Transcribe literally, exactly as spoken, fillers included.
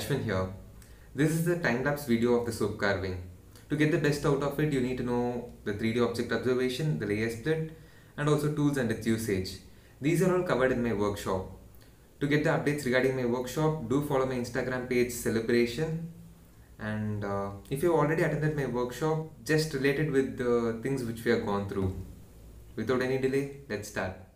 Ashwin here. This is the time-lapse video of the soap carving. To get the best out of it, you need to know the three D object observation, the layer split, and also tools and its usage. These are all covered in my workshop. To get the updates regarding my workshop, do follow my Instagram page Celebration. And uh, if you have already attended my workshop, just related with the things which we have gone through. Without any delay, let's start.